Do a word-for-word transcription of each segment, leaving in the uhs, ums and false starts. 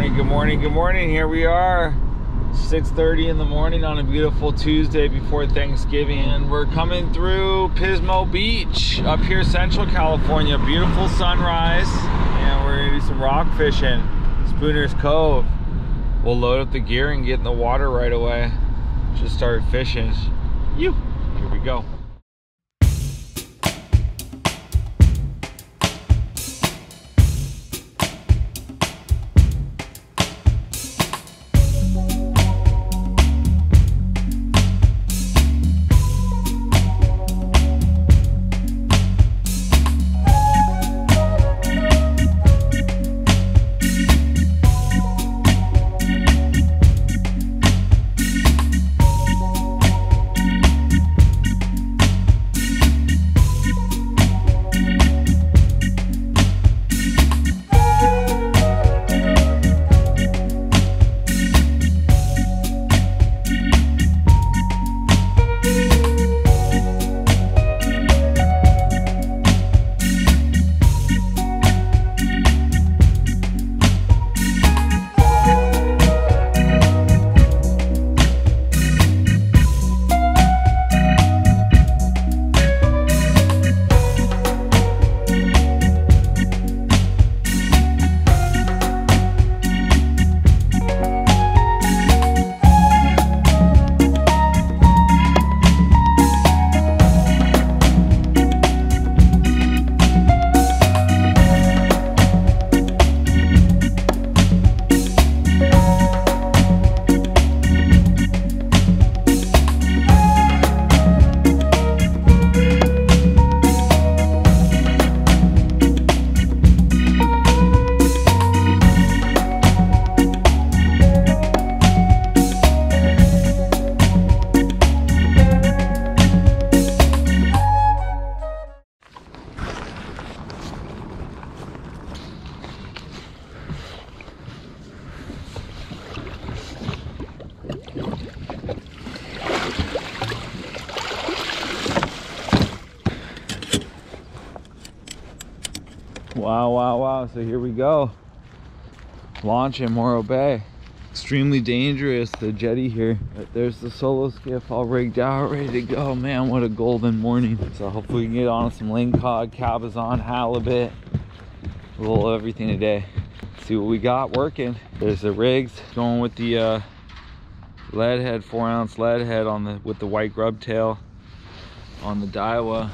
morning, good morning, good morning. Here we are, six thirty in the morning on a beautiful Tuesday before Thanksgiving. And we're coming through Pismo Beach up here, Central California. Beautiful sunrise, and we're gonna do some rock fishing, Spooner's Cove. We'll load up the gear and get in the water right away. Just started fishing. You, here we go. Wow, wow, wow. So here we go. Launch in Morro Bay. Extremely dangerous, the jetty here. But there's the solo skiff all rigged out, ready to go. Man, what a golden morning. So hopefully we can get on some lingcod, cabazon, halibut. A little everything today. See what we got working. There's the rigs going with the uh, lead head, four ounce lead head on the, with the white grub tail on the Daiwa.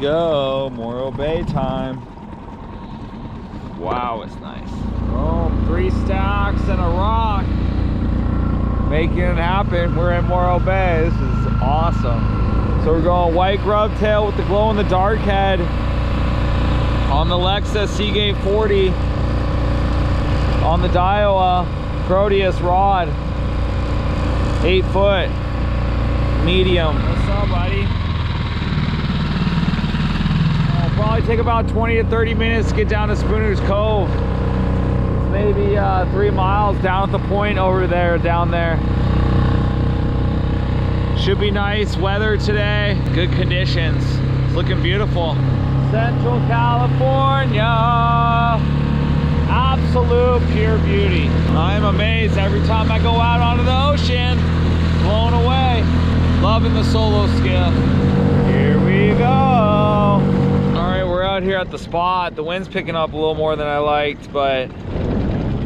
Go Morro Bay time. Wow, it's nice. Oh, three stacks and a rock, making it happen. We're in Morro Bay. This is awesome. So we're going white grub tail with the glow in the dark head on the Lexa Seagate forty on the Daiwa Proteus rod, eight foot, medium. What's up, buddy? Probably take about twenty to thirty minutes to get down to Spooner's Cove. It's maybe uh, three miles down at the point over there, down there. Should be nice weather today. Good conditions. It's looking beautiful. Central California. Absolute pure beauty. I'm amazed every time I go out onto the ocean. Blown away. Loving the solo skiff. Here we go. Here at the spot, the wind's picking up a little more than I liked, but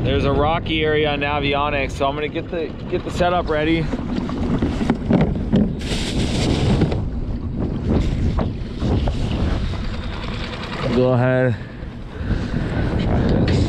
there's a rocky area on Navionics, so I'm gonna get the get the setup ready. Go ahead. Try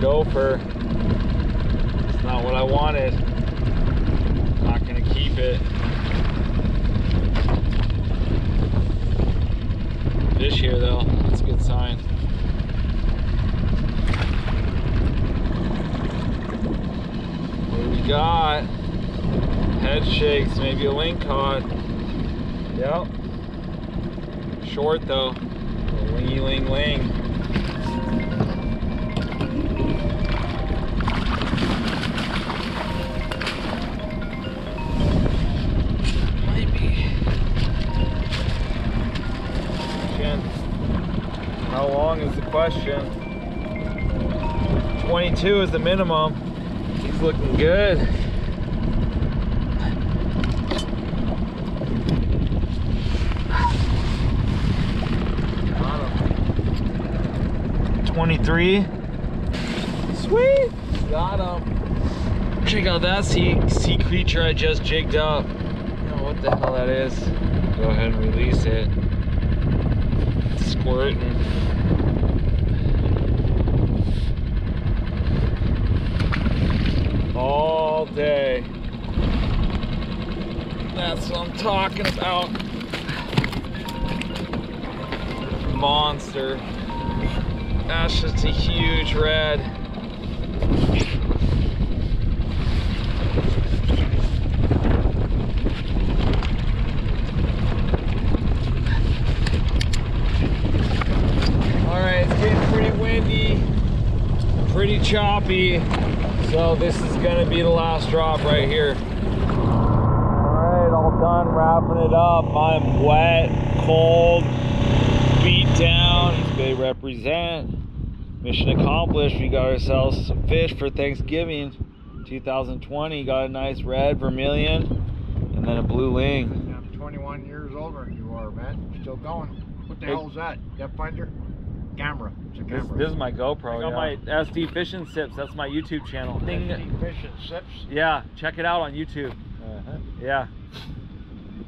gopher. It's not what I wanted. I'm not gonna keep it. sign. What do we got? Head shakes, maybe a lingcod. Yep. Short though. Lingy ling ling. How long is the question? twenty-two is the minimum. He's looking good. Got him. twenty-three. Sweet. Got him. Check out that sea, sea creature I just jigged up. I don't know what the hell that is. Go ahead and release it. Squirt. All day. That's what I'm talking about. Monster. That's just a huge red. Pretty choppy, so this is gonna be the last drop right here. All right, all done wrapping it up. I'm wet, cold, beat down. East Bay represent. Mission accomplished. We got ourselves some fish for Thanksgiving two thousand twenty. Got a nice red, vermilion, and then a blue ling. I'm twenty-one years older than you are, man. You're still going. What the hey. hell is that? Depth finder? Camera. It's a camera. This, this is my GoPro. I got yeah. my S D Fish and Sips. That's my YouTube channel. Thing. S D Fish and Sips. Yeah, check it out on YouTube. Uh-huh. Yeah.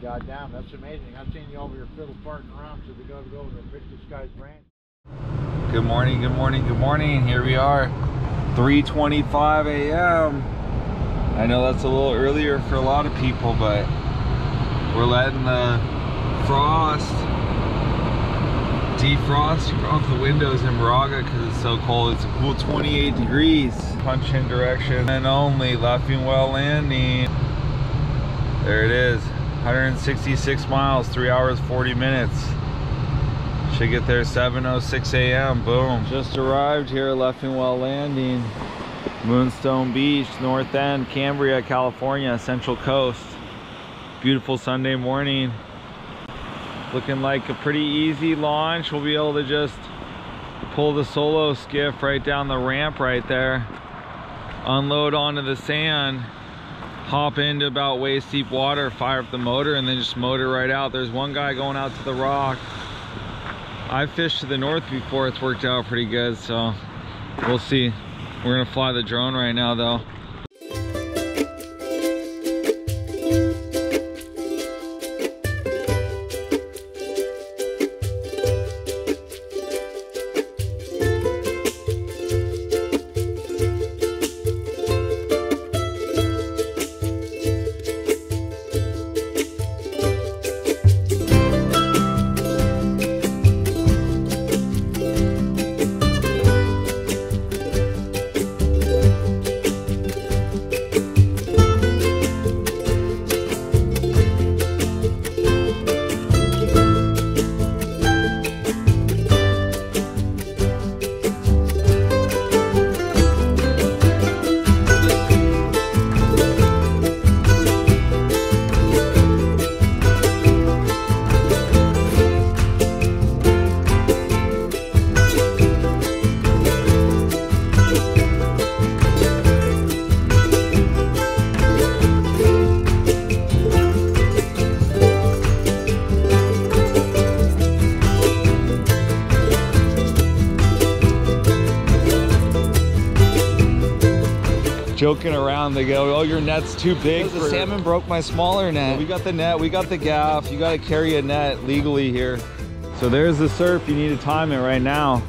Goddamn, that's amazing. I've seen you over your fiddle farting around, so we gotta go over and fix this guy's brain. Good morning. Good morning. Good morning. Here we are, three twenty-five A M I know that's a little earlier for a lot of people, but we're letting the frost defrost off the windows in Moraga because it's so cold. It's a cool twenty-eight degrees. Punch in direction and only Leffingwell Landing. There it is. one hundred sixty-six miles, three hours forty minutes. Should get there seven oh six A M Boom. Just arrived here at Leffingwell Landing. Moonstone Beach, North End, Cambria, California, Central Coast. Beautiful Sunday morning. Looking like a pretty easy launch. We'll be able to just pull the solo skiff right down the ramp right there, unload onto the sand, hop into about waist deep water, fire up the motor, and then just motor right out. There's one guy going out to the rock. I've fished to the north before. It's worked out pretty good, so we'll see. We're gonna fly the drone right now though. Joking around, they go, oh, your net's too big. The salmon broke my smaller net. We got the net, we got the gaff. You got to carry a net legally here. So there's the surf. You need to time it right now.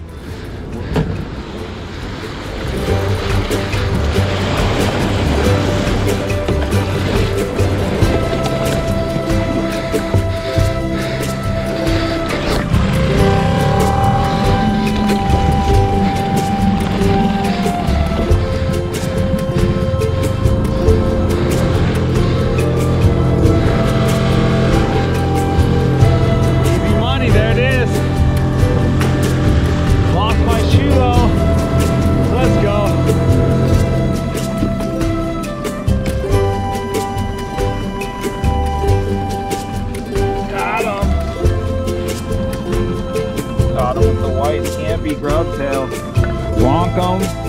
grub tail. Wonk 'em.